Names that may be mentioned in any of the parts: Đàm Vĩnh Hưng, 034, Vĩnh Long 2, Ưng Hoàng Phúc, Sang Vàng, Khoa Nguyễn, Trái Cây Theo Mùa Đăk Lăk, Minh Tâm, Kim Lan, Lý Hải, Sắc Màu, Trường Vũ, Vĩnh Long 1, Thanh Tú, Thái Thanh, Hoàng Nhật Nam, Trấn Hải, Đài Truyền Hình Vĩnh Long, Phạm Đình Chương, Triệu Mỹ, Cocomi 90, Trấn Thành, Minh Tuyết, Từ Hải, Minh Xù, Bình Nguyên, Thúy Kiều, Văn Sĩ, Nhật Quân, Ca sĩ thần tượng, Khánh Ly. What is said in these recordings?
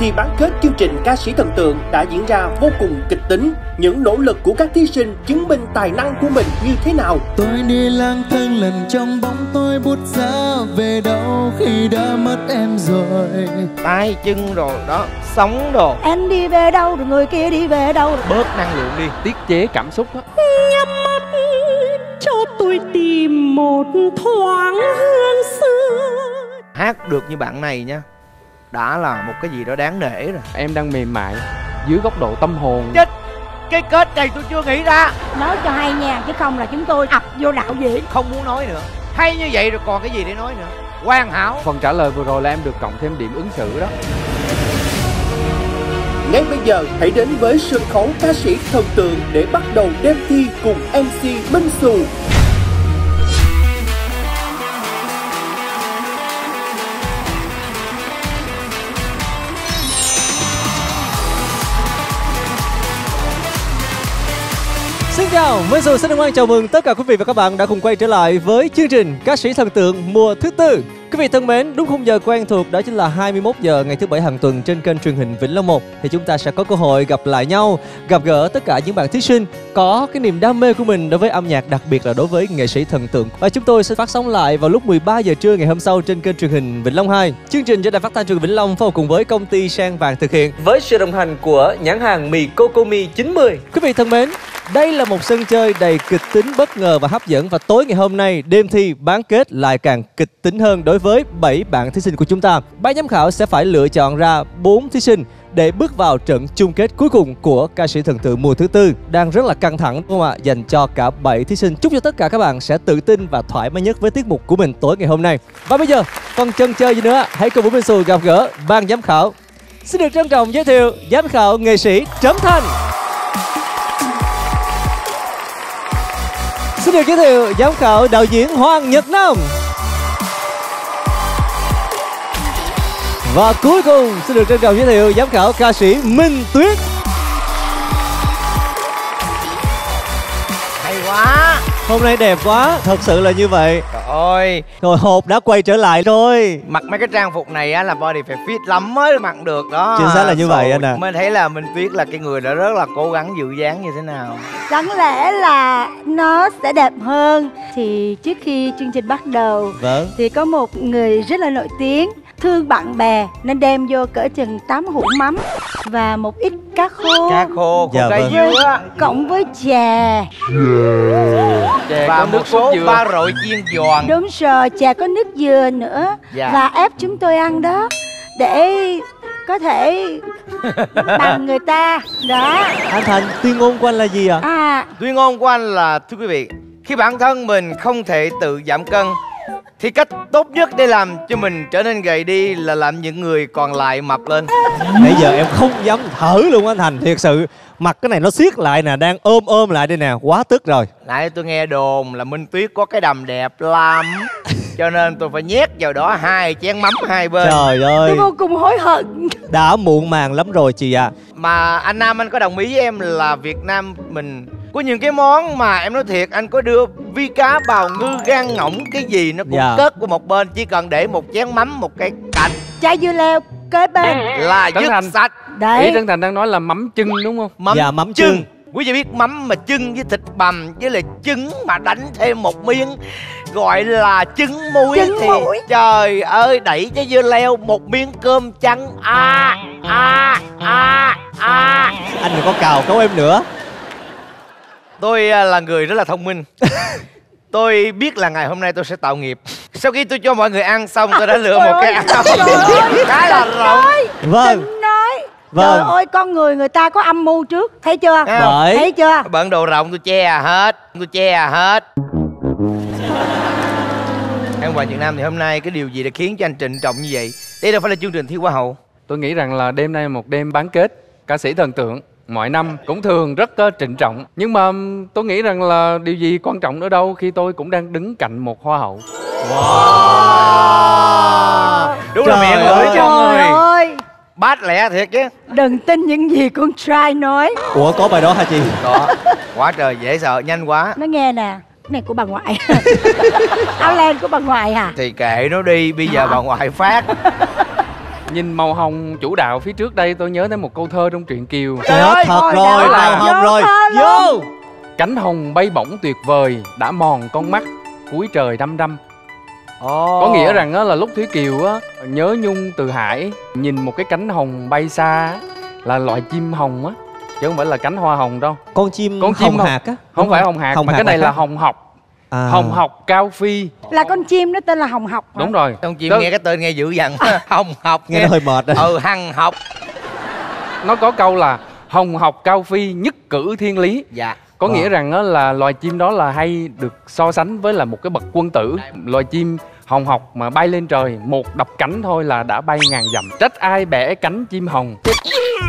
thì bán kết chương trình Ca Sĩ Thần Tượng đã diễn ra vô cùng kịch tính. Những nỗ lực của các thí sinh chứng minh tài năng của mình như thế nào. Tôi đi lang thang lần trong bóng tôi bút giá về đâu khi đã mất em rồi. Tay chân rồi đó, sống đồ. Em đi về đâu rồi người kia đi về đâu rồi. Bớt năng lượng đi, tiết chế cảm xúc đó. Nhắm mắt cho tôi tìm một thoáng hương xưa. Hát được như bạn này nha, đã là một cái gì đó đáng nể rồi. Em đang mềm mại dưới góc độ tâm hồn. Chết, cái kết này tôi chưa nghĩ ra. Nói cho hay nha, chứ không là chúng tôi ập vô đạo diễn. Không muốn nói nữa, hay như vậy rồi còn cái gì để nói nữa. Hoàn hảo. Phần trả lời vừa rồi là em được cộng thêm điểm ứng xử đó. Ngay bây giờ hãy đến với sân khấu Ca Sĩ Thần Tượng để bắt đầu đêm thi cùng MC Minh Xù. Xin chào, Minh Xù xin chào mừng tất cả quý vị và các bạn đã cùng quay trở lại với chương trình Ca Sĩ Thần Tượng mùa thứ tư. Quý vị thân mến, đúng khung giờ quen thuộc đó chính là 21 giờ ngày thứ bảy hàng tuần trên kênh truyền hình Vĩnh Long 1 thì chúng ta sẽ có cơ hội gặp lại nhau, gặp gỡ tất cả những bạn thí sinh có cái niềm đam mê của mình đối với âm nhạc, đặc biệt là đối với nghệ sĩ thần tượng. Và chúng tôi sẽ phát sóng lại vào lúc 13 giờ trưa ngày hôm sau trên kênh truyền hình Vĩnh Long 2. Chương trình do Đài Phát thanh Truyền hình Vĩnh Long phối hợp cùng với công ty Sang Vàng thực hiện với sự đồng hành của nhãn hàng mì Cocomi 90. Quý vị thân mến, đây là một sân chơi đầy kịch tính, bất ngờ và hấp dẫn, và tối ngày hôm nay đêm thi bán kết lại càng kịch tính hơn đối với 7 bạn thí sinh của chúng ta. Ban giám khảo sẽ phải lựa chọn ra 4 thí sinh để bước vào trận chung kết cuối cùng của Ca Sĩ Thần Tượng mùa thứ tư. Đang rất là căng thẳng đúng không ạ? Dành cho cả 7 thí sinh. Chúc cho tất cả các bạn sẽ tự tin và thoải mái nhất với tiết mục của mình tối ngày hôm nay. Và bây giờ còn chần chờ gì nữa, hãy cùng với Minh Xù gặp gỡ ban giám khảo. Xin được trân trọng giới thiệu giám khảo nghệ sĩ Trấn Thành. Xin được giới thiệu giám khảo đạo diễn Hoàng Nhật Nam. Và cuối cùng xin được trân trọng giới thiệu giám khảo ca sĩ Minh Tuyết. Hay quá, hôm nay đẹp quá, thật sự là như vậy. Trời ơi, rồi hộp đã quay trở lại rồi. Mặc mấy cái trang phục này á là body phải fit lắm mới mặc được đó. Chính xác là như vậy anh ạ. Mình thấy là Minh Tuyết là cái người đã rất là cố gắng dịu dáng như thế nào. Đáng lẽ là nó sẽ đẹp hơn. Thì trước khi chương trình bắt đầu, vâng, thì có một người rất là nổi tiếng thương bạn bè nên đem vô cỡ chừng 8 hũ mắm và một ít cá khô. Cá khô, dạ, vâng, dứa cộng với chè. Chè và một số ba rọi chiên giòn. Đúng rồi, chè có nước dừa nữa, dạ. Và ép chúng tôi ăn đó để có thể bằng người ta đó. Anh Thành, tuyên ngôn của anh là gì ạ? Tuyên ngôn của anh là: thưa quý vị, khi bản thân mình không thể tự giảm cân thì cách tốt nhất để làm cho mình trở nên gầy đi là làm những người còn lại mập lên. Bây giờ em không dám thở luôn anh Thành, thiệt sự. Mặt cái này nó siết lại nè, đang ôm lại đây nè, quá tức rồi. Nãy tôi nghe đồn là Minh Tuyết có cái đầm đẹp lắm, cho nên tôi phải nhét vào đó 2 chén mắm hai bên. Trời ơi, tôi vô cùng hối hận. Đã muộn màng lắm rồi chị ạ. Mà anh Nam, anh có đồng ý với em là Việt Nam mình có những cái món mà em nói thiệt, anh có đưa vi cá, bào ngư, gan ngỗng, cái gì nó cũng cất qua một bên. Chỉ cần để một chén mắm, một cái cạnh trái dưa leo kế bên là dứt sạch. Ý Trấn Thành đang nói là mắm chưng đúng không? Mắm, dạ, mắm chưng. Quý vị biết mắm mà chưng với thịt bằm với lại trứng mà đánh thêm một miếng gọi là trứng muối. Thì trời ơi, đẩy trái dưa leo một miếng cơm trắng. Anh đừng có cào cấu em nữa. Tôi là người rất là thông minh. Tôi biết là ngày hôm nay tôi sẽ tạo nghiệp. Sau khi tôi cho mọi người ăn xong, tôi đã lựa một cái ăn khá là rộng. Vâng, nói trời ơi, con người ta có âm mưu trước, thấy chưa? Thấy chưa? Bận đồ rộng tôi che hết, Em Hoàng Nhật Nam, thì hôm nay cái điều gì đã khiến cho anh trịnh trọng như vậy? Đây đâu phải là chương trình thi hoa hậu. Tôi nghĩ rằng là đêm nay một đêm bán kết Ca Sĩ Thần Tượng mọi năm cũng thường rất trịnh trọng, nhưng mà tôi nghĩ rằng là điều gì quan trọng nữa đâu khi tôi cũng đang đứng cạnh một hoa hậu. Wow, đúng là miệng lưỡi trong người bát lẹ thiệt chứ. Đừng tin những gì con trai nói. Ủa, có bài đó hả chị? Có. Quá trời dễ sợ, nhanh quá. Nó nghe nè, cái này của bà ngoại. Áo len của bà ngoại hả? Thì kệ nó đi, bây giờ bà ngoại phát. Nhìn màu hồng chủ đạo phía trước đây, tôi nhớ đến một câu thơ trong truyện Kiều. Trời ơi, thật rồi, màu hồng rồi. Vô. Cánh hồng bay bổng tuyệt vời, đã mòn con mắt, cuối trời đăm đăm. Có nghĩa rằng là lúc Thúy Kiều á, nhớ nhung Từ Hải, nhìn một cái cánh hồng bay xa là loại chim hồng á, chứ không phải là cánh hoa hồng đâu. Con chim hồng hạc á. Không phải hồng hạc, mà cái này là hồng học. Hồng học cao phi. Là con chim nó tên là hồng học. Đúng rồi. Con chim nghe cái tên nghe dữ dằn. Hồng học nghe hơi mệt rồi. Hằng học. Nó có câu là hồng học cao phi, nhất cử thiên lý. Dạ. Có nghĩa rằng là loài chim đó là hay được so sánh với là một cái bậc quân tử. Loài chim hồng học mà bay lên trời, một đập cánh thôi là đã bay ngàn dặm. Trách ai bẻ cánh chim hồng,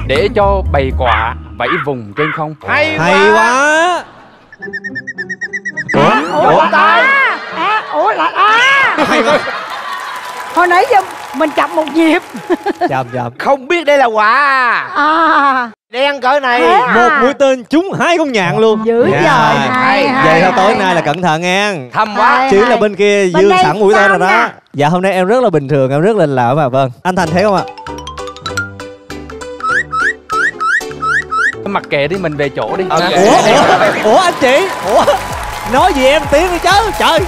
để cho bầy quạ vẫy vùng trên không. Hay quá. Ủa, hồi nãy giờ mình chậm một nhịp. Chậm. Không biết đây là quạ đen cỡ này. Một mũi tên trúng hai con nhạn luôn. Dữ dời. Vậy thôi tối nay là cẩn thận nha. Thâm quá. Chỉ là bên kia dương sẵn mũi tên rồi đó. Dạ hôm nay em rất là bình thường, em rất là lạ mà. Vâng. Anh Thành thấy không ạ? Mặc kệ đi, mình về chỗ đi. Ủa anh chị, nói gì em tiếng đi chứ. Trời.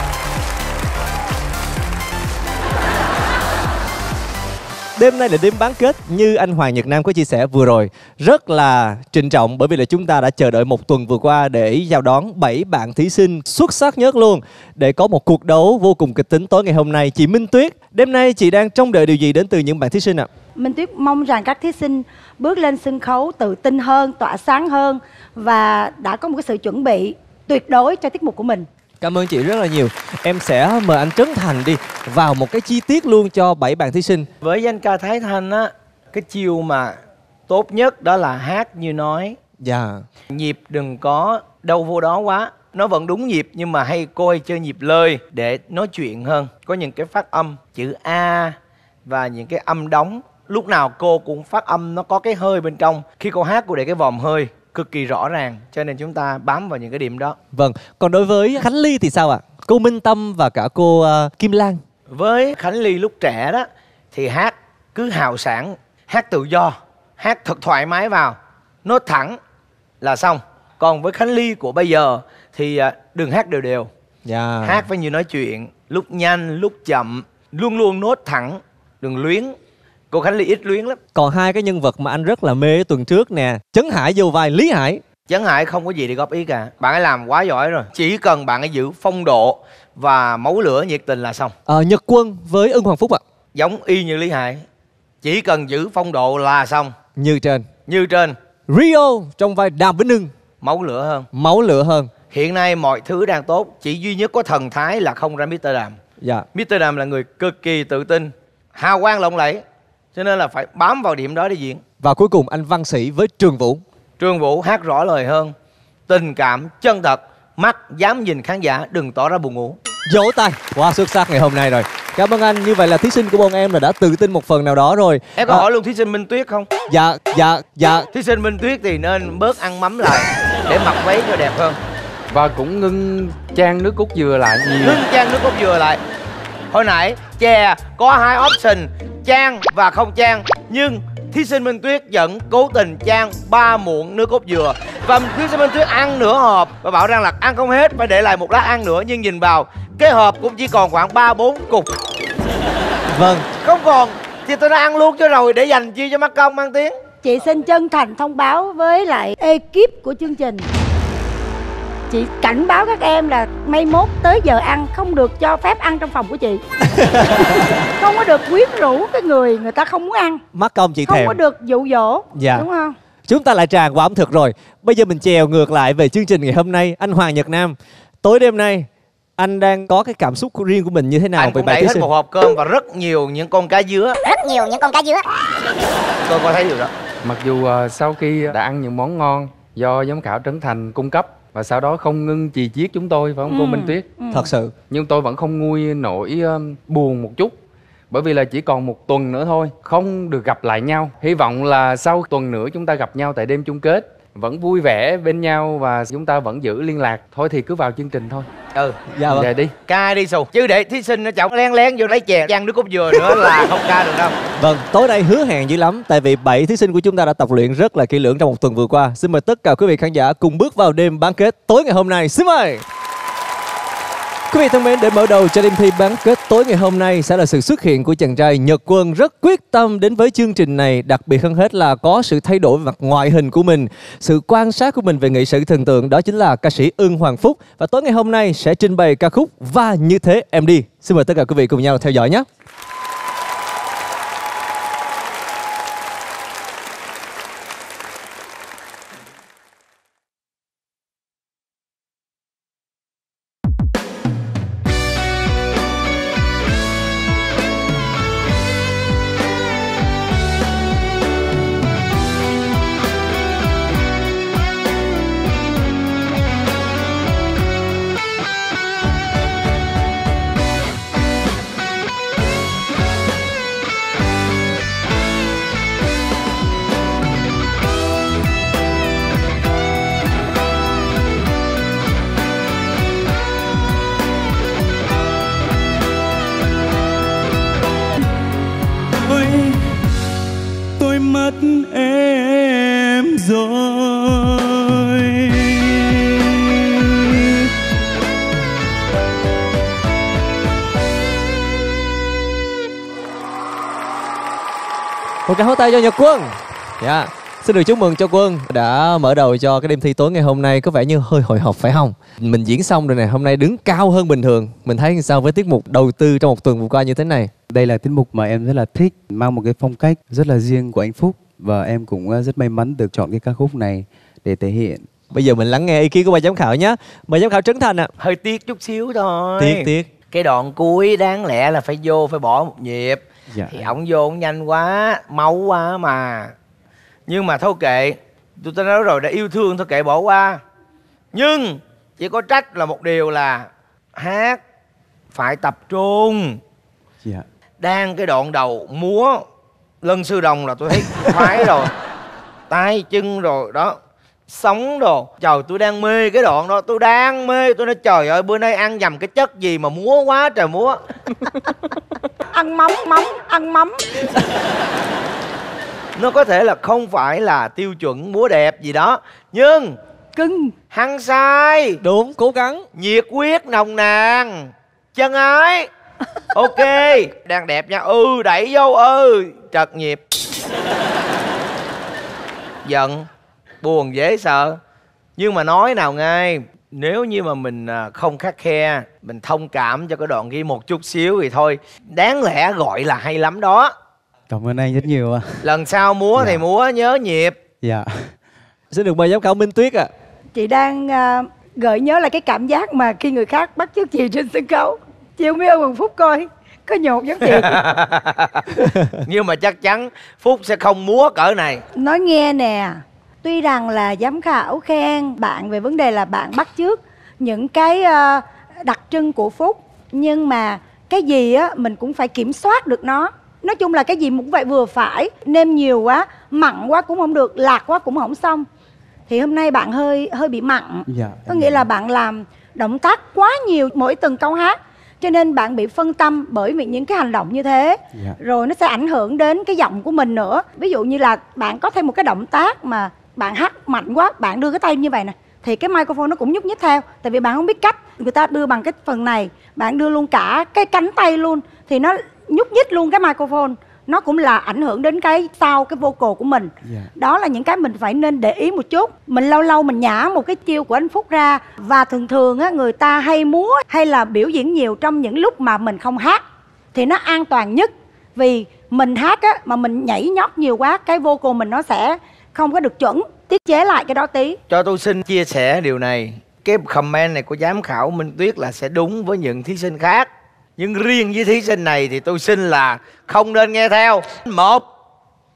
Đêm nay là đêm bán kết. Như anh Hoàng Nhật Nam có chia sẻ vừa rồi, rất là trịnh trọng, bởi vì là chúng ta đã chờ đợi một tuần vừa qua để chào đón 7 bạn thí sinh xuất sắc nhất luôn, để có một cuộc đấu vô cùng kịch tính tối ngày hôm nay. Chị Minh Tuyết, đêm nay chị đang trông đợi điều gì đến từ những bạn thí sinh ạ? Minh Tuyết mong rằng các thí sinh bước lên sân khấu tự tin hơn, tỏa sáng hơn, và đã có một cái sự chuẩn bị tuyệt đối cho tiết mục của mình. Cảm ơn chị rất là nhiều. Em sẽ mời anh Trấn Thành đi vào một cái chi tiết luôn cho 7 bạn thí sinh. Với danh ca Thái Thanh á, cái chiều mà tốt nhất đó là hát như nói. Dạ. Nhịp đừng có đâu vô đó quá. Nó vẫn đúng nhịp nhưng mà hay coi chơi nhịp lời để nói chuyện hơn. Có những cái phát âm chữ A và những cái âm đóng. Lúc nào cô cũng phát âm nó có cái hơi bên trong. Khi cô hát cô để cái vòm hơi cực kỳ rõ ràng, cho nên chúng ta bám vào những cái điểm đó. Vâng, còn đối với Khánh Ly thì sao ạ? Cô Minh Tâm và cả cô Kim Lan. Với Khánh Ly lúc trẻ đó thì hát cứ hào sảng, hát tự do, hát thật thoải mái vào, nốt thẳng là xong. Còn với Khánh Ly của bây giờ thì đừng hát đều đều. Yeah. Hát phải nhiều nói chuyện, lúc nhanh, lúc chậm, luôn luôn nốt thẳng, đừng luyến. Cô Khánh Ly ít luyến lắm. Còn hai cái nhân vật mà anh rất là mê tuần trước nè, Trấn Hải vô vai Lý Hải. Trấn Hải không có gì để góp ý cả. Bạn ấy làm quá giỏi rồi. Chỉ cần bạn ấy giữ phong độ và máu lửa nhiệt tình là xong. Nhật Quân với Ưng Hoàng Phúc ạ. Giống y như Lý Hải. Chỉ cần giữ phong độ là xong. Như trên. Rio trong vai Đàm Vĩnh Hưng. Máu lửa hơn. Hiện nay mọi thứ đang tốt. Chỉ duy nhất có thần thái là không ra Mr. Đàm. Dạ. Mr. Đàm là người cực kỳ tự tin, hào quang lộng lẫy, cho nên là phải bám vào điểm đó để diễn. Và cuối cùng anh Văn Sĩ với Trường Vũ. Trường Vũ hát rõ lời hơn, tình cảm, chân thật, mắt dám nhìn khán giả, đừng tỏ ra buồn ngủ. Vỗ tay. Quá xuất sắc ngày hôm nay rồi. Cảm ơn anh. Như vậy là thí sinh của bọn em là đã tự tin một phần nào đó rồi. Em có hỏi luôn thí sinh Minh Tuyết không? Dạ. Thí sinh Minh Tuyết thì nên bớt ăn mắm lại để mặc váy cho đẹp hơn. Và cũng ngưng chan nước cốt dừa lại nhiều. Hồi nãy chè có hai option, chan và không chan, nhưng thí sinh Minh Tuyết vẫn cố tình chan 3 muỗng nước cốt dừa. Và thí sinh Minh Tuyết ăn nửa hộp và bảo rằng là ăn không hết, phải để lại một lát ăn nữa. Nhưng nhìn vào cái hộp cũng chỉ còn khoảng 3-4 cục. Vâng. Không còn thì tôi đã ăn luôn cho rồi, để dành chi cho mắc công mang tiếng. Chị xin chân thành thông báo với lại ekip của chương trình, chị cảnh báo các em là may mốt tới giờ ăn không được cho phép ăn trong phòng của chị. Không có được quyến rũ cái người ta không muốn ăn. Mắc công chị thèm. Không có được dụ dỗ. Dạ. Đúng không? Chúng ta lại tràn qua ẩm thực rồi. Bây giờ mình trèo ngược lại về chương trình ngày hôm nay. Anh Hoàng Nhật Nam, tối đêm nay anh đang có cái cảm xúc riêng của mình như thế nào? Anh cũng đẩy hết một hộp cơm và rất nhiều những con cá dứa. Tôi có thấy điều đó. Mặc dù sau khi đã ăn những món ngon do giám khảo Trấn Thành cung cấp, và sau đó không ngưng chì chiết chúng tôi, phải không cô Minh Tuyết? Thật sự. Nhưng tôi vẫn không nguôi nỗi buồn một chút. Bởi vì là chỉ còn một tuần nữa thôi, không được gặp lại nhau. Hy vọng là sau tuần nữa chúng ta gặp nhau tại đêm chung kết. vẫn vui vẻ bên nhau và chúng ta vẫn giữ liên lạc. Thôi thì cứ vào chương trình thôi. Ừ, dạ vâng. Về đi. Ca đi Xù. Chứ để thí sinh nó chọn lén vô lấy chè ăn nước cốt dừa nữa là không ca được đâu. Vâng, tối nay hứa hẹn dữ lắm. Tại vì 7 thí sinh của chúng ta đã tập luyện rất là kỹ lưỡng trong một tuần vừa qua. Xin mời tất cả quý vị khán giả cùng bước vào đêm bán kết tối ngày hôm nay. Xin mời. Quý vị thân mến, để mở đầu cho đêm thi bán kết tối ngày hôm nay sẽ là sự xuất hiện của chàng trai Nhật Quân rất quyết tâm đến với chương trình này. Đặc biệt hơn hết là có sự thay đổi về mặt ngoại hình của mình, sự quan sát của mình về nghệ sĩ thần tượng, đó chính là ca sĩ Ưng Hoàng Phúc. Và tối ngày hôm nay sẽ trình bày ca khúc Và Như Thế Em Đi. Xin mời tất cả quý vị cùng nhau theo dõi nhé. Một tràng hỗ tay cho Nhật Quân. Dạ, xin được chúc mừng cho Quân đã mở đầu cho cái đêm thi tối ngày hôm nay. Có vẻ như hơi hồi hộp phải không? Mình diễn xong rồi nè, hôm nay đứng cao hơn bình thường. Mình thấy sao với tiết mục đầu tư trong một tuần vừa qua như thế này? Đây là tiết mục mà em rất là thích, mang một cái phong cách rất là riêng của anh Phúc. Và em cũng rất may mắn được chọn cái ca khúc này để thể hiện. Bây giờ mình lắng nghe ý kiến của ban giám khảo nhé. Ban giám khảo Trấn Thành ạ. Hơi tiếc chút xíu thôi. Tiếc. Cái đoạn cuối đáng lẽ là phải vô, phải bỏ một nhịp. Dạ. Thì ổng vô ổng nhanh quá, máu quá mà. Nhưng mà thôi kệ, tôi đã nói rồi, đã yêu thương thôi kệ bỏ qua. Nhưng chỉ có trách là một điều là hát phải tập trung. Dạ. Đang cái đoạn đầu múa lân sư đồng là tôi thấy khoái rồi. Tay chân rồi đó, sống đồ. Trời, tôi đang mê cái đoạn đó, tôi đang mê. Tôi nói trời ơi, bữa nay ăn nhầm cái chất gì mà múa quá trời múa. Ăn mắm. Nó có thể là không phải là tiêu chuẩn múa đẹp gì đó, nhưng cưng hăng sai, đúng, cố gắng, nhiệt huyết, nồng nàn, chân ái. Ok, đang đẹp nha. Ừ, đẩy vô. Ừ, trật nhịp. Giận, buồn, dễ sợ. Nhưng mà nói nào ngay, nếu như mà mình không khắt khe, mình thông cảm cho cái đoạn ghi một chút xíu thì thôi, đáng lẽ gọi là hay lắm đó. Cảm ơn anh rất nhiều ạ. Lần sau múa thì múa nhớ nhịp. Dạ. Xin được mời giám khảo Minh Tuyết ạ. Chị đang gợi nhớ là cái cảm giác mà khi người khác bắt chước chị trên sân khấu. Chị không biết Ưng Hoàng Phúc coi có nhột giống chị. Nhưng mà chắc chắn Phúc sẽ không múa cỡ này. Nói nghe nè, tuy rằng là giám khảo khen bạn về vấn đề là bạn bắt chước những cái đặc trưng của Phúc, nhưng mà cái gì á mình cũng phải kiểm soát được nó. Nói chung là cái gì cũng vậy, vừa phải, nêm nhiều quá, mặn quá cũng không được, lạc quá cũng không xong. Thì hôm nay bạn hơi bị mặn. Dạ, có nghĩa là bạn làm động tác quá nhiều mỗi từng câu hát, cho nên bạn bị phân tâm bởi vì những cái hành động như thế. Rồi nó sẽ ảnh hưởng đến cái giọng của mình nữa. Ví dụ như là bạn có thêm một cái động tác mà bạn hát mạnh quá, bạn đưa cái tay như vậy nè, thì cái microphone nó cũng nhúc nhích theo. Tại vì bạn không biết cách, người ta đưa bằng cái phần này, bạn đưa luôn cả cái cánh tay luôn, thì nó nhúc nhích luôn cái microphone. Nó cũng là ảnh hưởng đến cái sound, cái vocal của mình. Đó là những cái mình phải nên để ý một chút. Mình lâu lâu mình nhả một cái chiêu của anh Phúc ra. Và thường thường á, người ta hay múa hay là biểu diễn nhiều trong những lúc mà mình không hát thì nó an toàn nhất. Vì mình hát á, mà mình nhảy nhót nhiều quá, cái vocal mình nó sẽ không có được chuẩn. Tiết chế lại cái đó tí. Cho tôi xin chia sẻ điều này. Cái comment này của giám khảo Minh Tuyết là sẽ đúng với những thí sinh khác, nhưng riêng với thí sinh này thì tôi xin là không nên nghe theo. Một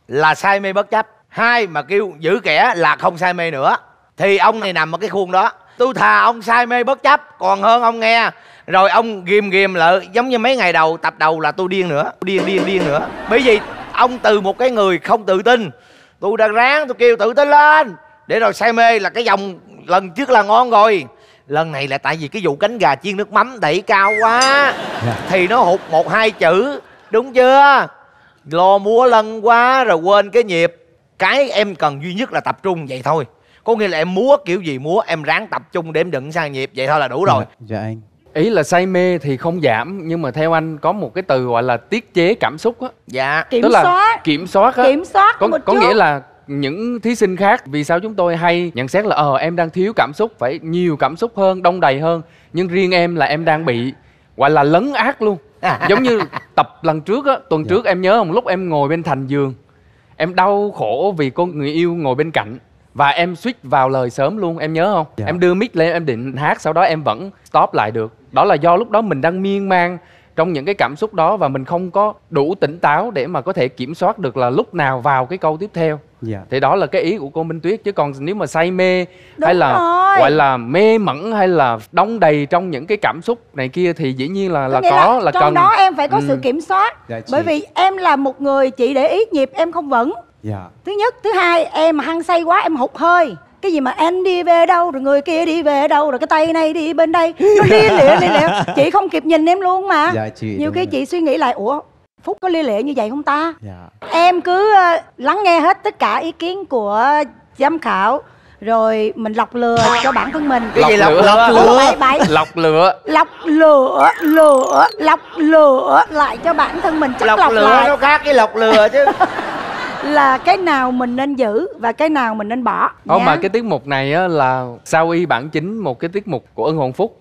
là say mê bất chấp, hai mà kêu giữ kẻ là không say mê nữa. Thì ông này nằm ở cái khuôn đó. Tôi thà ông say mê bất chấp còn hơn ông nghe rồi ông ghìm lại, giống như mấy ngày đầu tập đầu là tôi điên nữa, điên nữa. Bởi vì ông từ một cái người không tự tin, tôi đang ráng tôi kêu tự tin lên, Để rồi say mê là cái dòng lần trước là ngon rồi. Lần này là tại vì cái vụ cánh gà chiên nước mắm đẩy cao quá thì nó hụt 1-2 chữ. Đúng chưa? Lo múa lân quá rồi quên cái nhịp. Cái em cần duy nhất là tập trung vậy thôi. Có nghĩa là em múa kiểu gì múa, em ráng tập trung để em đựng sang nhịp. Vậy thôi là đủ rồi. Dạ anh. Ý là say mê thì không giảm, nhưng mà theo anh có một cái từ gọi là tiết chế cảm xúc á. Dạ. Kiểm soát. Có nghĩa là những thí sinh khác, vì sao chúng tôi hay nhận xét là em đang thiếu cảm xúc, phải nhiều cảm xúc hơn, đông đầy hơn. Nhưng riêng em là em đang bị gọi là lấn át luôn. Giống như tập lần trước á, tuần trước em nhớ không, lúc em ngồi bên thành giường, em đau khổ vì cô người yêu ngồi bên cạnh. Và em switch vào lời sớm luôn, em nhớ không? Dạ. Em đưa mic lên, em định hát, sau đó em vẫn stop lại được. Đó là do lúc đó mình đang miên man trong những cái cảm xúc đó và mình không có đủ tỉnh táo để mà có thể kiểm soát được là lúc nào vào cái câu tiếp theo. Dạ. Thì đó là cái ý của cô Minh Tuyết. Chứ còn nếu mà say mê hay là gọi là mê mẩn hay là đong đầy trong những cái cảm xúc này kia thì dĩ nhiên là trong cần. Trong đó em phải có sự kiểm soát. Dạ, bởi vì em là một người chỉ để ý nhịp em không vững. Dạ. Thứ nhất, thứ hai, em hăng say quá em hụt hơi. Cái gì mà em đi về đâu rồi người kia đi về đâu rồi cái tay này đi bên đây, nó lia lịa. Chị không kịp nhìn em luôn mà. Dạ, nhiều khi chị suy nghĩ lại, ủa Phúc có lia lịa như vậy không ta? Dạ. Em cứ lắng nghe hết tất cả ý kiến của giám khảo rồi mình lọc lừa cho bản thân mình. Cái gì lọc lừa lại cho bản thân mình. Chắc lọc lừa nó khác với lọc lừa chứ. Là cái nào mình nên giữ và cái nào mình nên bỏ. Không, mà cái tiết mục này á, là sao y bản chính một cái tiết mục của Ưng Hoàng Phúc.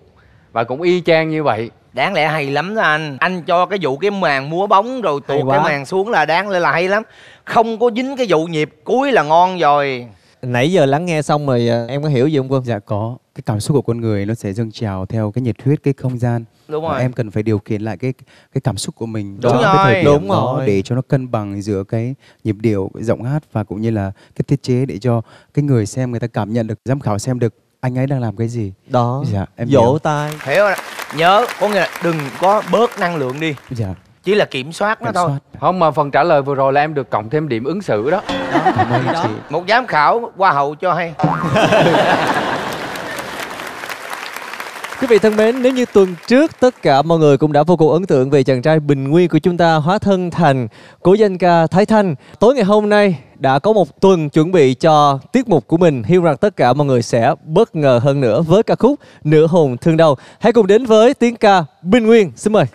Và cũng y chang như vậy. Đáng lẽ hay lắm đó anh. Anh cho cái vụ cái màn múa bóng rồi tuột cái màn xuống là đáng lẽ là hay lắm. Không có dính cái vụ nhịp cuối là ngon rồi. Nãy giờ lắng nghe xong rồi em có hiểu gì không Quân? Dạ có. Cái cảm xúc của con người nó sẽ dâng trào theo cái nhiệt huyết, cái không gian. Đúng rồi. Và em cần phải điều khiển lại cái cảm xúc của mình. Đúng rồi. Cái thời điểm đó để cho nó cân bằng giữa cái nhịp điệu, cái giọng hát và cũng như là cái thiết chế để cho cái người xem người ta cảm nhận được, giám khảo xem được anh ấy đang làm cái gì. Đó. Dạ, em vỗ tay. Hiểu rồi. Nhớ có nghĩa là đừng có bớt năng lượng đi. Dạ. Chỉ là kiểm soát nó thôi. Không, mà phần trả lời vừa rồi là em được cộng thêm điểm ứng xử đó. Cảm ơn chị. Một giám khảo hoa hậu cho hay. Quý vị thân mến, nếu như tuần trước tất cả mọi người cũng đã vô cùng ấn tượng về chàng trai bình nguyên của chúng ta hóa thân thành cố danh ca Thái Thanh, tối ngày hôm nay đã có một tuần chuẩn bị cho tiết mục của mình, hy vọng rằng tất cả mọi người sẽ bất ngờ hơn nữa với ca khúc Nửa Hồn Thương Đau. Hãy cùng đến với tiếng ca Bình Nguyên, xin mời.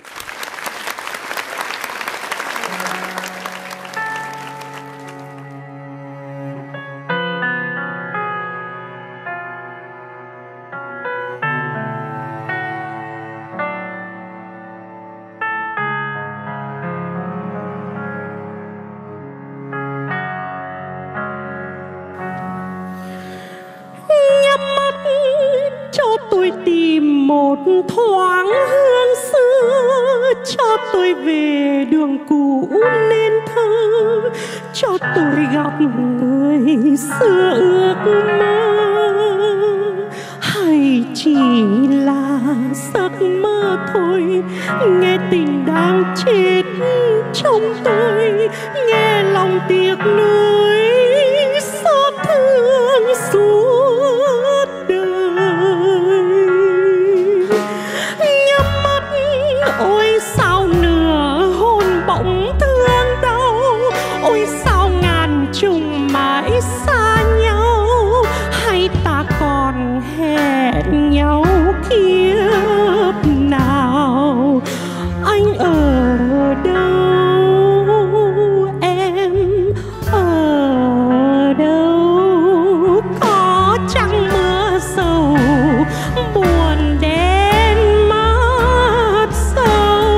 Buồn đen mắt sâu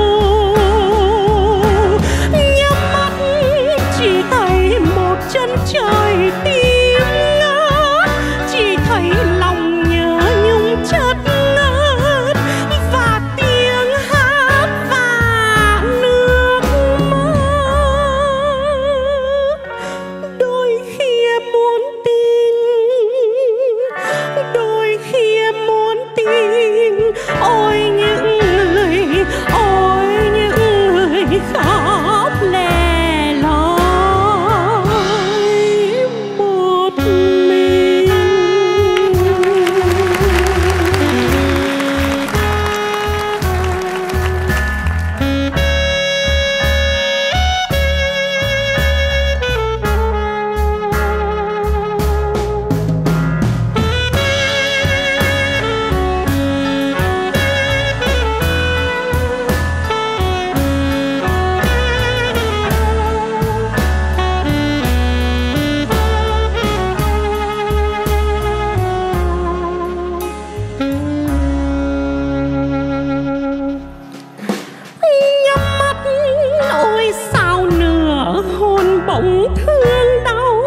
bỗng thương đau.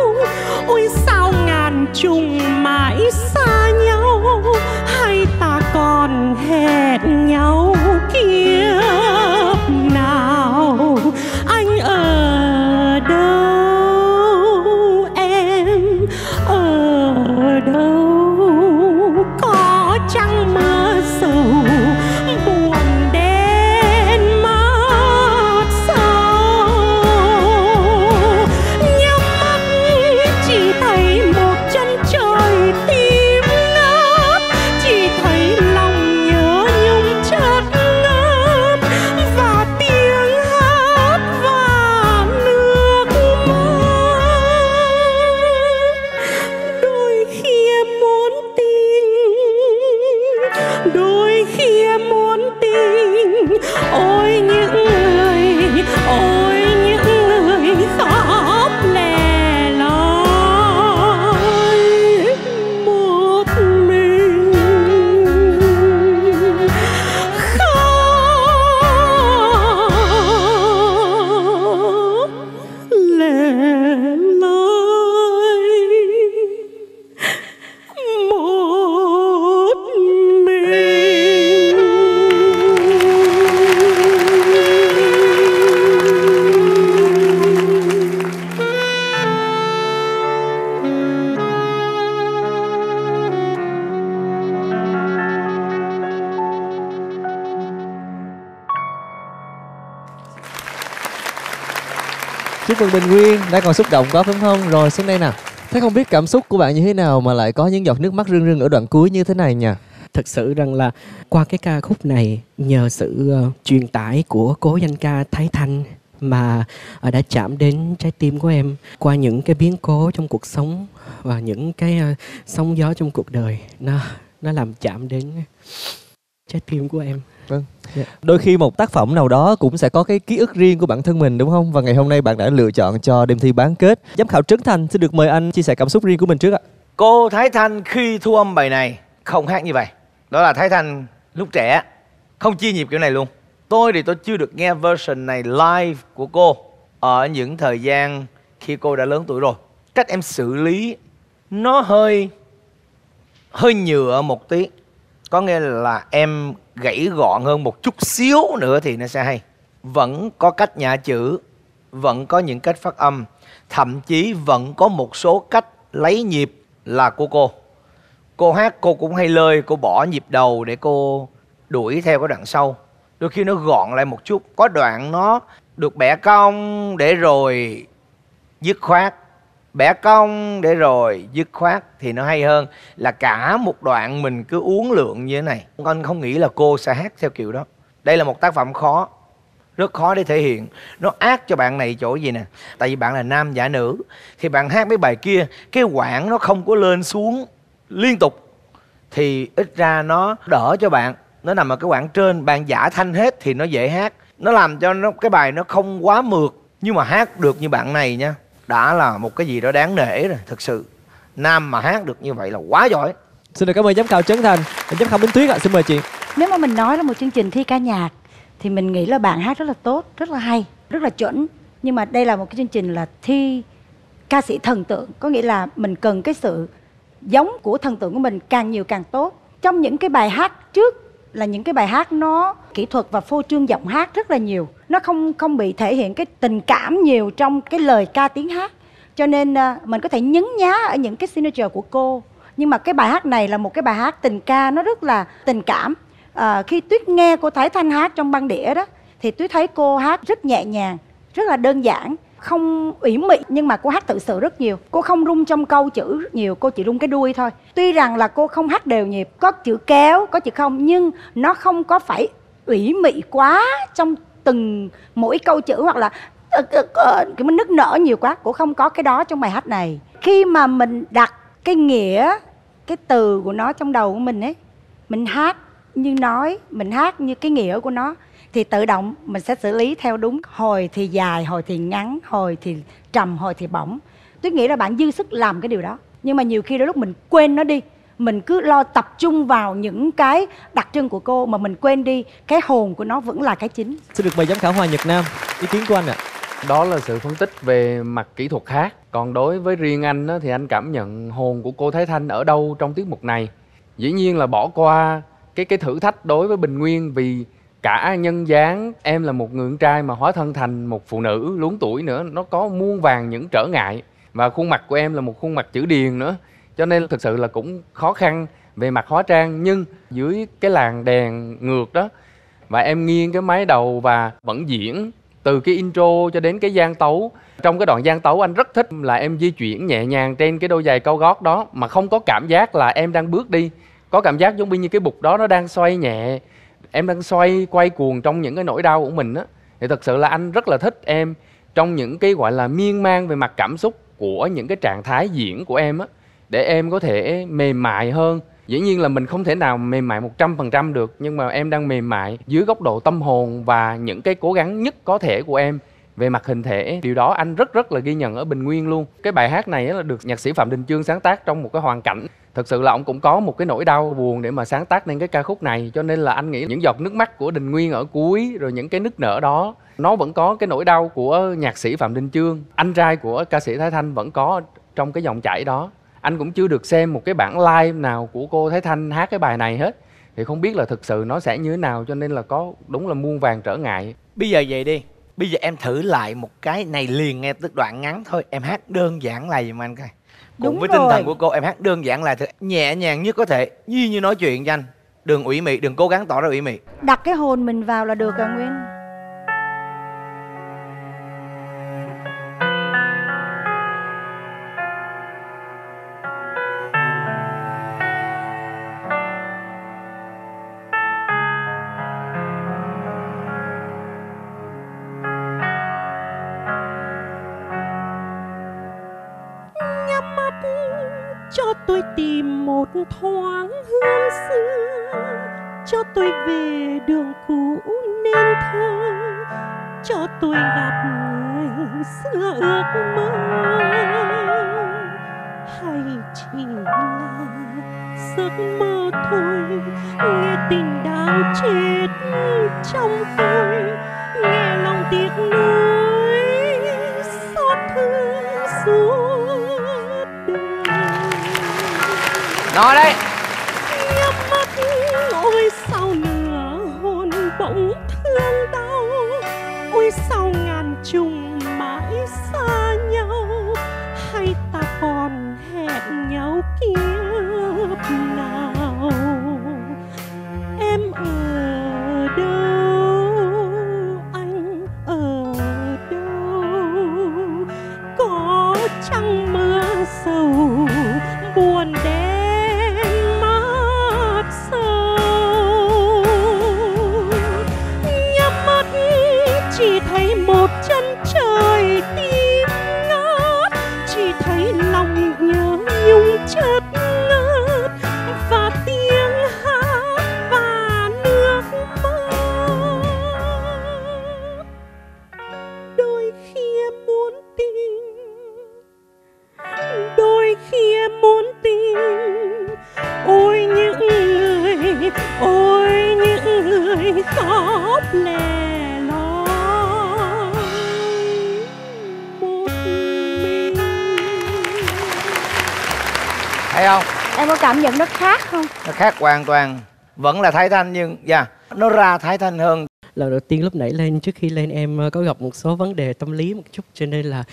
Ôi sao ngàn trùng mãi xa nhau, hai ta còn hẹn nhau kiếp nào. Anh ở đâu, em ở đâu, có chăng mơ sầu Bình Nguyên đã còn xúc động có đúng không? Rồi xuống đây nào. Thế không biết cảm xúc của bạn như thế nào mà lại có những giọt nước mắt rưng rưng ở đoạn cuối như thế này nhỉ? Thực sự rằng là qua cái ca khúc này, nhờ sự truyền tải của cố danh ca Thái Thanh mà đã chạm đến trái tim của em qua những cái biến cố trong cuộc sống và những cái sóng gió trong cuộc đời. Nó làm chạm đến trái tim của em. Vâng. Yeah. Đôi khi một tác phẩm nào đó cũng sẽ có cái ký ức riêng của bản thân mình đúng không? Và ngày hôm nay bạn đã lựa chọn cho đêm thi bán kết. Giám khảo Trấn Thành sẽ được mời anh chia sẻ cảm xúc riêng của mình trước ạ. Cô Thái Thanh khi thu âm bài này không hát như vậy. Đó là Thái Thanh lúc trẻ, không chia nhịp kiểu này luôn. Tôi thì tôi chưa được nghe version này live của cô ở những thời gian khi cô đã lớn tuổi rồi. Cách em xử lý nó hơi nhựa một tí. Có nghĩa là em gãy gọn hơn một chút xíu nữa thì nó sẽ hay. Vẫn có cách nhả chữ, vẫn có những cách phát âm, thậm chí vẫn có một số cách lấy nhịp là của cô. Cô hát cô cũng hay lơi, cô bỏ nhịp đầu để cô đuổi theo cái đoạn sau. Đôi khi nó gọn lại một chút. Có đoạn nó được bẻ cong để rồi dứt khoát, bẻ cong để rồi dứt khoát thì nó hay hơn là cả một đoạn mình cứ uốn lượn như thế này. Anh không nghĩ là cô sẽ hát theo kiểu đó. Đây là một tác phẩm khó, rất khó để thể hiện. Nó ác cho bạn này chỗ gì nè, tại vì bạn là nam giả nữ thì bạn hát mấy bài kia cái quãng nó không có lên xuống liên tục thì ít ra nó đỡ cho bạn. Nó nằm ở cái quãng trên, bạn giả thanh hết thì nó dễ hát, nó làm cho cái bài nó không quá mượt. Nhưng mà hát được như bạn này nha, đã là một cái gì đó đáng nể rồi. Thực sự nam mà hát được như vậy là quá giỏi. Xin được cảm ơn giám khảo Trấn Thành. Giám khảo Minh Tuyết ạ, xin mời chị. Nếu mà mình nói là một chương trình thi ca nhạc thì mình nghĩ là bạn hát rất là tốt, rất là hay, rất là chuẩn. Nhưng mà đây là một cái chương trình là thi ca sĩ thần tượng, có nghĩa là mình cần cái sự giống của thần tượng của mình càng nhiều càng tốt. Trong những cái bài hát trước là những cái bài hát nó kỹ thuật và phô trương giọng hát rất là nhiều, nó không bị thể hiện cái tình cảm nhiều trong cái lời ca tiếng hát, cho nên mình có thể nhấn nhá ở những cái signature của cô. Nhưng mà cái bài hát này là một cái bài hát tình ca, nó rất là tình cảm. Khi Tuyết nghe cô Thái Thanh hát trong băng đĩa đó thì Tuyết thấy cô hát rất nhẹ nhàng, rất là đơn giản, không ủy mị, nhưng mà cô hát tự sự rất nhiều. Cô không rung trong câu chữ nhiều, cô chỉ rung cái đuôi thôi. Tuy rằng là cô không hát đều nhịp, có chữ kéo, có chữ không, nhưng nó không có phải ủy mị quá trong từng mỗi câu chữ, hoặc là mình nức nở nhiều quá. Cô không có cái đó trong bài hát này. Khi mà mình đặt cái nghĩa, cái từ của nó trong đầu của mình ấy, mình hát như nói, mình hát như cái nghĩa của nó, thì tự động mình sẽ xử lý theo đúng. Hồi thì dài, hồi thì ngắn, hồi thì trầm, hồi thì bổng. Tuyết nghĩ là bạn dư sức làm cái điều đó. Nhưng mà nhiều khi đôi lúc mình quên nó đi. Mình cứ lo tập trung vào những cái đặc trưng của cô mà mình quên đi cái hồn của nó vẫn là cái chính. Xin được mời giám khảo Hoàng Nhật Nam, ý kiến của anh ạ. Đó là sự phân tích về mặt kỹ thuật khác. Còn đối với riêng anh á, thì anh cảm nhận hồn của cô Thái Thanh ở đâu trong tiết mục này? Dĩ nhiên là bỏ qua cái thử thách đối với Bình Nguyên, vì cả nhân dáng em là một người con trai mà hóa thân thành một phụ nữ luống tuổi nữa, nó có muôn vàn những trở ngại, và khuôn mặt của em là một khuôn mặt chữ điền nữa, cho nên thực sự là cũng khó khăn về mặt hóa trang. Nhưng dưới cái làn đèn ngược đó, và em nghiêng cái máy đầu và vẫn diễn từ cái intro cho đến cái gian tấu. Trong cái đoạn gian tấu anh rất thích là em di chuyển nhẹ nhàng trên cái đôi giày cao gót đó mà không có cảm giác là em đang bước đi, có cảm giác giống như cái bục đó nó đang xoay nhẹ, em đang xoay quay cuồng trong những cái nỗi đau của mình á. Thì thật sự là anh rất là thích em trong những cái gọi là miên man về mặt cảm xúc của những cái trạng thái diễn của em á, để em có thể mềm mại hơn. Dĩ nhiên là mình không thể nào mềm mại 100% được, nhưng mà em đang mềm mại dưới góc độ tâm hồn và những cái cố gắng nhất có thể của em về mặt hình thể. Điều đó anh rất là ghi nhận ở Bình Nguyên luôn. Cái bài hát này là được nhạc sĩ Phạm Đình Chương sáng tác trong một cái hoàn cảnh thực sự là ông cũng có một cái nỗi đau buồn để mà sáng tác nên cái ca khúc này. Cho nên là anh nghĩ những giọt nước mắt của Đình Nguyên ở cuối, rồi những cái nức nở đó, nó vẫn có cái nỗi đau của nhạc sĩ Phạm Đình Chương, anh trai của ca sĩ Thái Thanh, vẫn có trong cái dòng chảy đó. Anh cũng chưa được xem một cái bản live nào của cô Thái Thanh hát cái bài này hết, thì không biết là thực sự nó sẽ như thế nào, cho nên là có đúng là muôn vàng trở ngại. Bây giờ vậy đi, bây giờ em thử lại một cái này liền nghe, tức đoạn ngắn thôi. Em hát đơn giản là gì mà anh coi. Cùng với tinh thần của cô, em hát đơn giản là nhẹ nhàng nhất có thể, như nói chuyện với anh. Đừng ủy mị, đừng cố gắng tỏ ra ủy mị. Đặt cái hồn mình vào là được rồi Nguyên. Thoáng hương xưa cho tôi về đường cũ nên thôi, cho tôi gặp người xưa ước mơ, hay chỉ là giấc mơ thôi. Nghe tình đau chết trong tôi, nghe lòng tiếc nuối xót thương suốt đời. Đó đấy. Nhắm mắt ôi sao nửa hồn bỗng thương đau, ôi sao ngàn trùng mãi xa nhau, hay ta còn hẹn nhau kiếp nào, em ở đâu anh ở đâu, có chăng mưa sầu buồn đen không? Em có cảm nhận nó khác không? Nó khác hoàn toàn. Vẫn là Thái Thanh nhưng nó ra Thái Thanh hơn. Lần đầu tiên lúc nãy lên, trước khi lên em có gặp một số vấn đề tâm lý một chút, cho nên là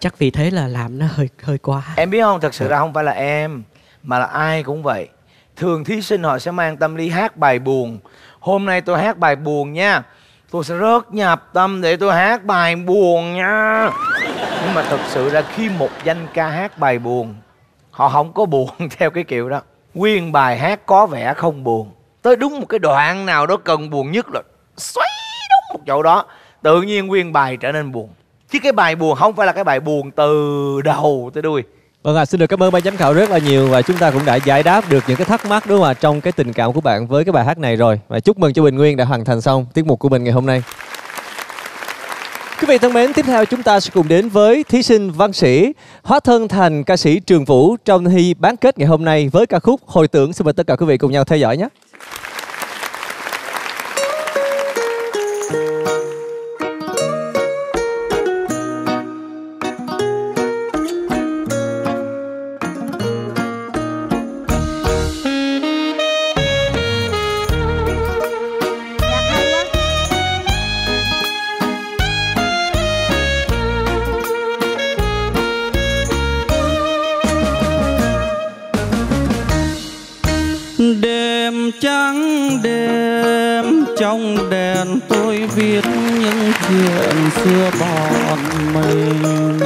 chắc vì thế là làm nó hơi quá. Em biết không, thật sự ra không phải là em mà là ai cũng vậy. Thường thí sinh họ sẽ mang tâm lý hát bài buồn. Hôm nay tôi hát bài buồn nha, tôi sẽ rớt nhập tâm để tôi hát bài buồn nha. Nhưng mà thật sự ra khi một danh ca hát bài buồn, họ không có buồn theo cái kiểu đó. Nguyên bài hát có vẻ không buồn, tới đúng một cái đoạn nào đó cần buồn nhất là xoáy đúng một chỗ đó, tự nhiên nguyên bài trở nên buồn. Chứ cái bài buồn không phải là cái bài buồn từ đầu tới đuôi. Vâng ạ, xin được cảm ơn ban giám khảo rất là nhiều. Và chúng ta cũng đã giải đáp được những cái thắc mắc đúng không ạ, trong cái tình cảm của bạn với cái bài hát này rồi. Và chúc mừng cho Bình Nguyên đã hoàn thành xong tiết mục của mình ngày hôm nay. Quý vị thân mến, tiếp theo chúng ta sẽ cùng đến với thí sinh Văn Sĩ hóa thân thành ca sĩ Trường Vũ trong thi bán kết ngày hôm nay với ca khúc Hồi Tưởng. Xin mời tất cả quý vị cùng nhau theo dõi nhé. viết những chuyện xưa bọn mình.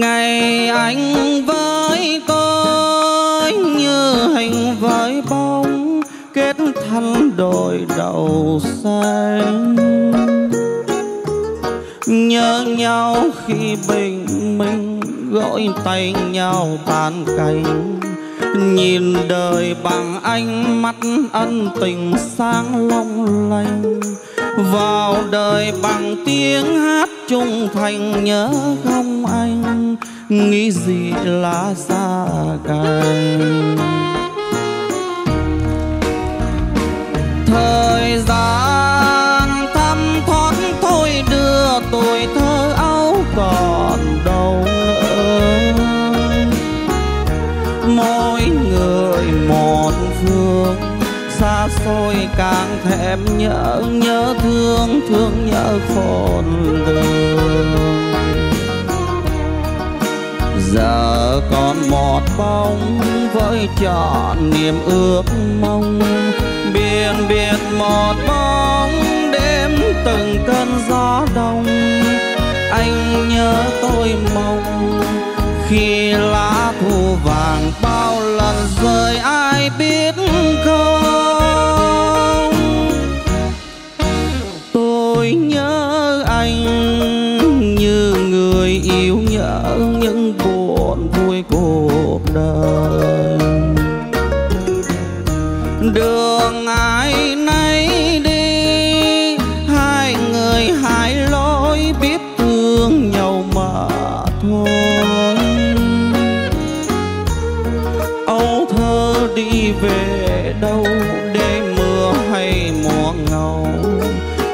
Ngày anh với tôi như hình với bóng, kết thân đôi đầu xanh. Nhớ nhau khi bình minh, gọi tay nhau tan cánh. Nhìn đời bằng ánh mắt ân tình sáng long lanh, vào đời bằng tiếng hát trung thành. Nhớ không anh, nghĩ gì là xa cánh. Thời gian thăm thoáng thôi đưa tuổi thơ áo còn đâu nữa. Mỗi người một phương, xa xôi càng thèm nhớ. Nhớ thương, thương nhớ khôn đường. Giờ còn một bóng với trọn niềm ước mong. Biển biệt một bóng đêm từng cơn gió đông. Anh nhớ tôi mong khi lá thu vàng bao lần rơi ai biết không. Tôi nhớ anh như người yêu nhớ những buồn vui cuộc đời. Đường ai nấy đi, hai người hai lối biết thương nhau mà thôi. Âu thơ đi về đâu để mưa hay mùa ngâu,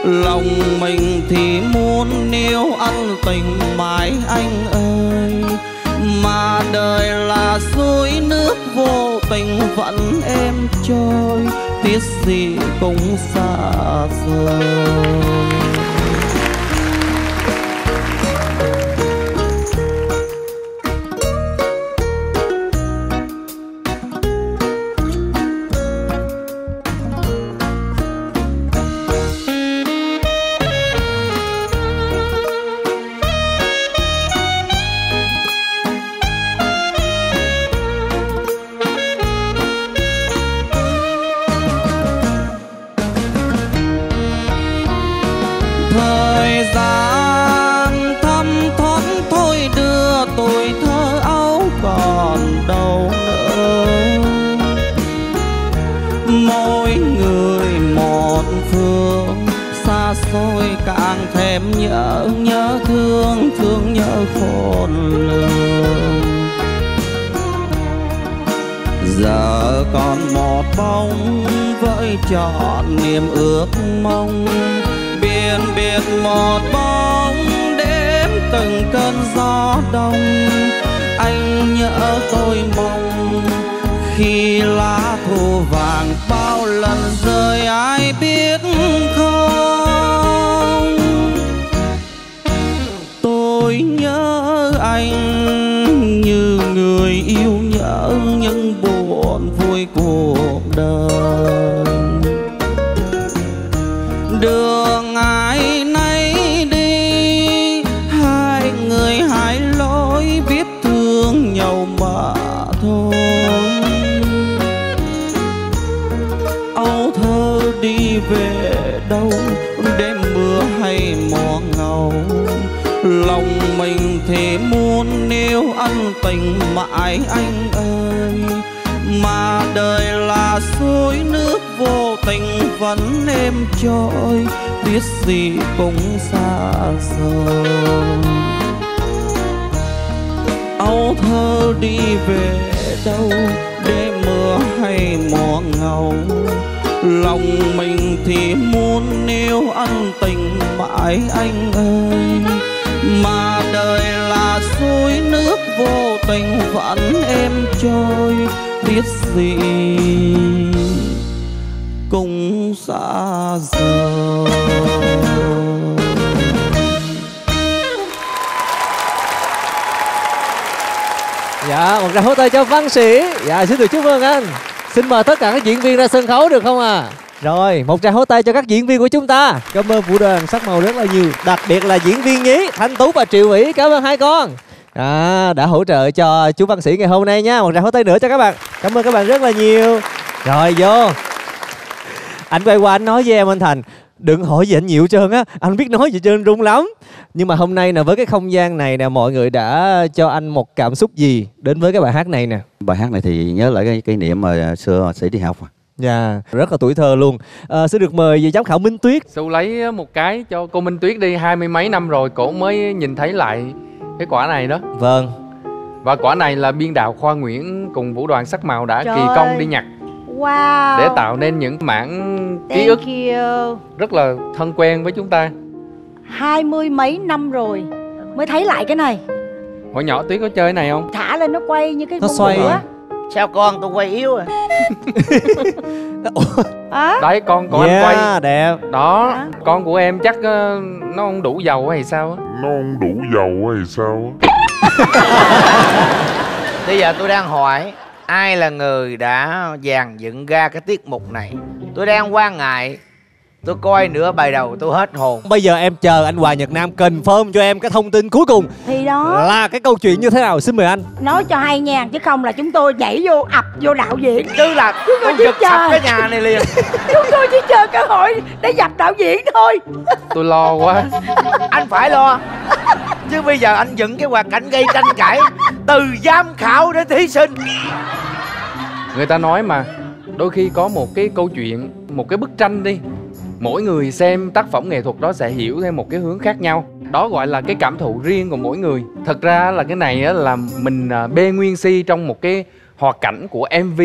lòng mình thì muốn níu ân tình mãi anh ơi. Mà đời là suối nước vô tình vẫn êm trôi, tiếc gì cũng xa rời. Tôi càng thèm nhớ, nhớ thương, thương nhớ khôn lường. Giờ còn một bóng với trọn niềm ước mong. Biển biệt một bóng đêm từng cơn gió đông. Anh nhớ tôi mong khi lá thu vàng bao lần rơi ai biết không. Tôi nhớ anh như người yêu nhớ những buồn vui cuộc đời. Đường ai nấy đi, hai người hai lối biết thương nhau mà thôi. Âu thơ đi về đâu đêm mưa hay mùa ngâu, lòng mình thì muốn níu ân tình mãi anh ơi. Mà đời là suối nước vô tình vẫn êm trôi, biết gì cũng xa rời. Âu thơ đi về đâu để mưa hay mùa ngâu, lòng mình thì muốn níu ân tình mãi anh ơi. Mà đời là suối nước vô tình vẫn êm trôi, biết gì cũng xa rời. Dạ, một tràng hỗ tay cho văn sĩ. Dạ, xin được chúc mừng anh. Xin mời tất cả các diễn viên ra sân khấu được không à? Rồi, một tràng hỗ tay cho các diễn viên của chúng ta. Cảm ơn Vũ đoàn Sắc Màu rất là nhiều, đặc biệt là diễn viên nhí Thanh Tú và Triệu Mỹ. Cảm ơn hai con đã hỗ trợ cho chú văn sĩ ngày hôm nay nha. Một tràng hỗ tay nữa cho các bạn. Cảm ơn các bạn rất là nhiều. Rồi vô. Anh quay qua anh nói với em, anh Thành đừng hỏi gì anh nhiều trơn á, anh biết nói gì trơn rung lắm. Nhưng mà hôm nay nè, với cái không gian này nè, mọi người đã cho anh một cảm xúc gì đến với cái bài hát này nè? Bài hát này thì nhớ lại cái kỷ niệm mà xưa sĩ đi học. Dạ, rất là tuổi thơ luôn. Sẽ được mời về giám khảo Minh Tuyết. Xu lấy một cái cho cô Minh Tuyết đi, 20 mấy năm rồi cổ mới nhìn thấy lại cái quả này đó. Vâng. Và quả này là biên đạo Khoa Nguyễn cùng Vũ đoàn Sắc Màu đã kỳ công đi nhặt. Wow. Để tạo nên những mảng ký ức rất là thân quen với chúng ta. 20 mấy năm rồi mới thấy lại cái này. Hồi nhỏ Tuyết có chơi cái này không? Thả lên nó quay như cái nó xoay á. Sao con tôi quay yếu à? Đấy, con của anh quay đẹp đó. Con của em chắc nó không đủ dầu hay sao? Nó không đủ dầu hay sao? Bây giờ tôi đang hỏi ai là người đã dàn dựng ra cái tiết mục này. Tôi đang quan ngại. Tôi coi nửa bài đầu tôi hết hồn. Bây giờ em chờ anh Hoàng Nhật Nam confirm cho em cái thông tin cuối cùng thì đó là cái câu chuyện như thế nào. Xin mời anh nói cho hay nha, chứ không là chúng tôi nhảy vô ập vô đạo diễn. Chứ là chúng tôi chỉ chờ cái nhà này liền. Chúng tôi chỉ chờ cơ hội để dập đạo diễn thôi. Tôi lo quá. Anh phải lo. Chứ bây giờ anh dựng cái hoạt cảnh gây tranh cãi từ giám khảo đến thí sinh. Người ta nói mà, đôi khi có một cái câu chuyện, một cái bức tranh đi, mỗi người xem tác phẩm nghệ thuật đó sẽ hiểu theo một cái hướng khác nhau. Đó gọi là cái cảm thụ riêng của mỗi người. Thật ra là cái này là mình bê nguyên si trong một cái hoạt cảnh của MV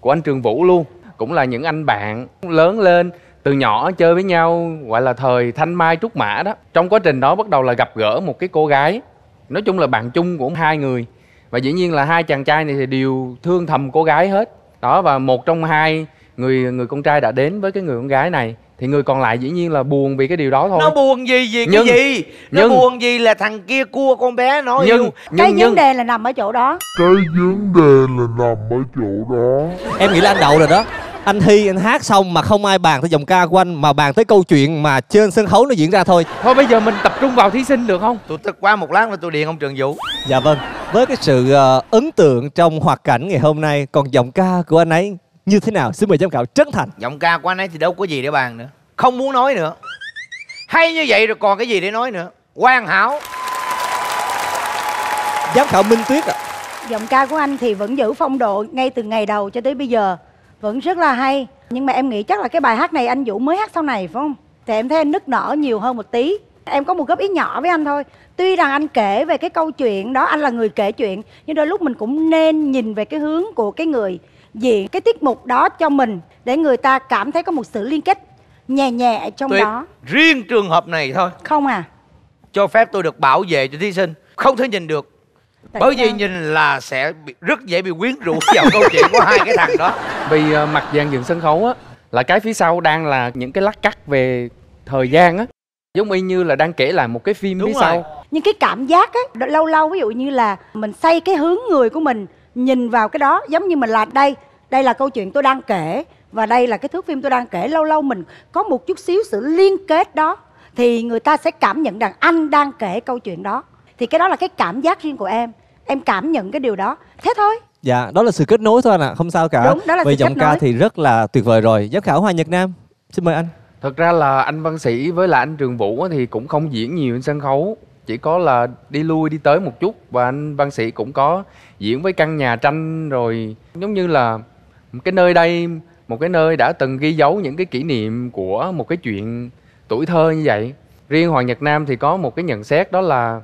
của anh Trường Vũ luôn. Cũng là những anh bạn lớn lên từ nhỏ chơi với nhau, gọi là thời thanh mai trúc mã đó. Trong quá trình đó bắt đầu là gặp gỡ một cái cô gái, nói chung là bạn chung của hai người. Và dĩ nhiên là hai chàng trai này thì đều thương thầm cô gái hết. Đó, và một trong hai người con trai đã đến với cái người con gái này. Thì người còn lại dĩ nhiên là buồn vì cái điều đó thôi. Nó buồn gì cái gì? Nó buồn gì là thằng kia cua con bé nó yêu. Cái vấn đề là nằm ở chỗ đó. Em nghĩ là anh đậu rồi đó. Anh thi, anh hát xong mà không ai bàn tới giọng ca của anh, mà bàn tới câu chuyện mà trên sân khấu nó diễn ra thôi. Thôi bây giờ mình tập trung vào thí sinh được không? Tôi tức quá, một lát nữa tôi điện ông Trường Vũ. Dạ vâng. Với cái sự ấn tượng trong hoạt cảnh ngày hôm nay, còn giọng ca của anh ấy như thế nào? Xin mời giám khảo Trấn Thành. Giọng ca của anh ấy thì đâu có gì để bàn nữa. Không muốn nói nữa. Hay như vậy rồi còn cái gì để nói nữa. Hoàn hảo. Giám khảo Minh Tuyết ạ. Giọng ca của anh thì vẫn giữ phong độ ngay từ ngày đầu cho tới bây giờ, vẫn rất là hay. Nhưng mà em nghĩ chắc là cái bài hát này anh Vũ mới hát sau này phải không? Thì em thấy anh nức nở nhiều hơn một tí. Em có một góp ý nhỏ với anh thôi. Tuy rằng anh kể về cái câu chuyện đó, anh là người kể chuyện, nhưng đôi lúc mình cũng nên nhìn về cái hướng của cái người diễn cái tiết mục đó cho mình, để người ta cảm thấy có một sự liên kết nhẹ nhẹ trong đó. Riêng trường hợp này thôi. Không à? Cho phép tôi được bảo vệ cho thí sinh. Không thể nhìn được. Bởi vì nhìn là sẽ rất dễ bị quyến rũ vào câu chuyện của hai cái thằng đó. Vì mặt dàn dựng sân khấu á, là cái phía sau đang là những cái lát cắt về thời gian á, giống y như là đang kể lại một cái phim phía sau. Nhưng cái cảm giác á, lâu lâu ví dụ như là mình xây cái hướng người của mình nhìn vào cái đó, giống như mình là đây là câu chuyện tôi đang kể và đây là cái thước phim tôi đang kể. Lâu lâu mình có một chút xíu sự liên kết đó thì người ta sẽ cảm nhận rằng anh đang kể câu chuyện đó. Thì cái đó là cái cảm giác riêng của em. Em cảm nhận cái điều đó, thế thôi. Dạ, đó là sự kết nối thôi anh ạ, không sao cả. Đúng, đó là sự kết nối. Ca thì rất là tuyệt vời rồi. Giám khảo Hoàng Nhật Nam, xin mời anh. Thật ra là anh Văn Sĩ với là anh Trường Vũ thì cũng không diễn nhiều trên sân khấu, chỉ có là đi lui đi tới một chút. Và anh Văn Sĩ cũng có diễn với căn nhà tranh rồi, giống như là cái nơi đây, một cái nơi đã từng ghi dấu những cái kỷ niệm của một cái chuyện tuổi thơ như vậy. Riêng Hoàng Nhật Nam thì có một cái nhận xét, đó là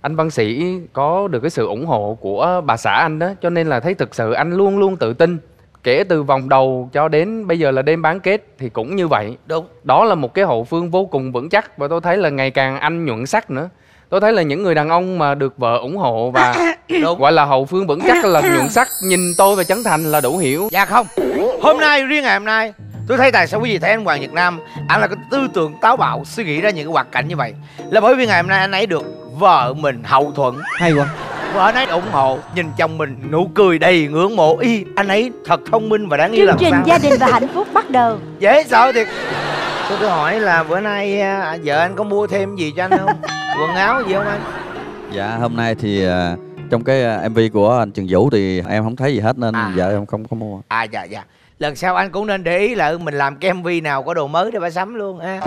anh Văn Sĩ có được cái sự ủng hộ của bà xã anh đó, cho nên là thấy thực sự anh luôn luôn tự tin. Kể từ vòng đầu cho đến bây giờ là đêm bán kết thì cũng như vậy. Đúng. Đó là một cái hậu phương vô cùng vững chắc. Và tôi thấy là ngày càng anh nhuận sắc nữa. Tôi thấy là những người đàn ông mà được vợ ủng hộ và gọi là hậu phương vững chắc là nhuận sắc. Nhìn tôi và Trấn Thành là đủ hiểu. Dạ không. Hôm nay, riêng ngày hôm nay, tôi thấy tại sao quý vị thấy anh Hoàng Nhật Nam, anh là cái tư tưởng táo bạo, suy nghĩ ra những cái hoạt cảnh như vậy, là bởi vì ngày hôm nay anh ấy được vợ mình hậu thuẫn. Hay quá. của anh ấy ủng hộ. Nhìn chồng mình nụ cười đầy ngưỡng mộ. Y anh ấy thật thông minh và đáng yêu làm sao. Chương trình Gia Đình và Hạnh Phúc bắt đầu. Dễ sợ thiệt. Tôi cứ hỏi là bữa nay vợ anh có mua thêm gì cho anh không? Quần áo gì không anh? Dạ hôm nay thì trong cái MV của anh Trường Vũ thì em không thấy gì hết nên vợ em không có mua. À dạ dạ. Lần sau anh cũng nên để ý là mình làm cái MV nào có đồ mới để bà sắm luôn ha.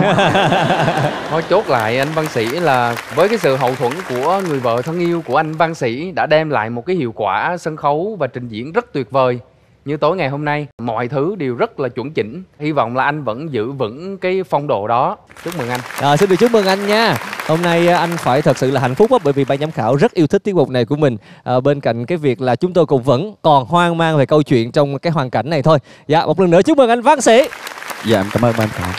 Thôi chốt lại anh Văn Sĩ là với cái sự hậu thuẫn của người vợ thân yêu của anh Văn Sĩ đã đem lại một cái hiệu quả sân khấu và trình diễn rất tuyệt vời. Như tối ngày hôm nay, mọi thứ đều rất là chuẩn chỉnh. Hy vọng là anh vẫn giữ vững cái phong độ đó. Chúc mừng anh. Xin được chúc mừng anh nha. Hôm nay anh phải thật sự là hạnh phúc quá, bởi vì ban giám khảo rất yêu thích tiết mục này của mình. Bên cạnh cái việc là chúng tôi cũng vẫn còn hoang mang về câu chuyện trong cái hoàn cảnh này thôi. Dạ, một lần nữa chúc mừng anh Văn Sĩ. Dạ, em cảm ơn ban giám khảo.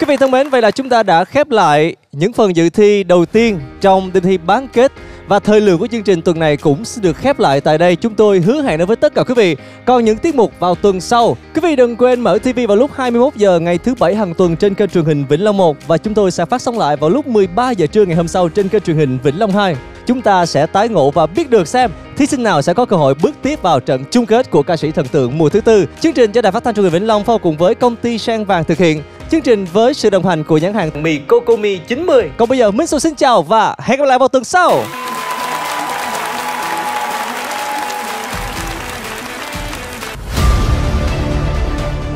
Quý vị thân mến, vậy là chúng ta đã khép lại những phần dự thi đầu tiên trong đêm thi bán kết. Và thời lượng của chương trình tuần này cũng sẽ được khép lại tại đây. Chúng tôi hứa hẹn đến với tất cả quý vị còn những tiết mục vào tuần sau. Quý vị đừng quên mở TV vào lúc 21 giờ ngày thứ Bảy hàng tuần trên kênh truyền hình Vĩnh Long 1. Và chúng tôi sẽ phát sóng lại vào lúc 13 giờ trưa ngày hôm sau trên kênh truyền hình Vĩnh Long 2. Chúng ta sẽ tái ngộ và biết được xem thí sinh nào sẽ có cơ hội bước tiếp vào trận chung kết của Ca Sĩ Thần Tượng mùa thứ tư. Chương trình do Đài Phát Thanh Truyền hình Vĩnh Long phối hợp cùng với công ty Sang Vàng thực hiện. Chương trình với sự đồng hành của nhãn hàng mì Cocomi 90. Còn bây giờ Minh Xù xin chào và hẹn gặp lại vào tuần sau.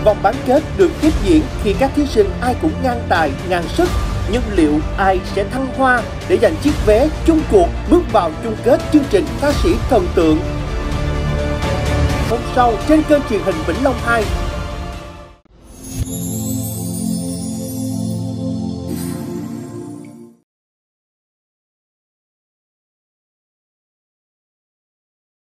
Vòng bán kết được tiếp diễn khi các thí sinh ai cũng ngang tài, ngang sức. Nhưng liệu ai sẽ thăng hoa để giành chiếc vé chung cuộc bước vào chung kết chương trình Ca Sĩ Thần Tượng? Hôm sau trên kênh truyền hình Vĩnh Long 2.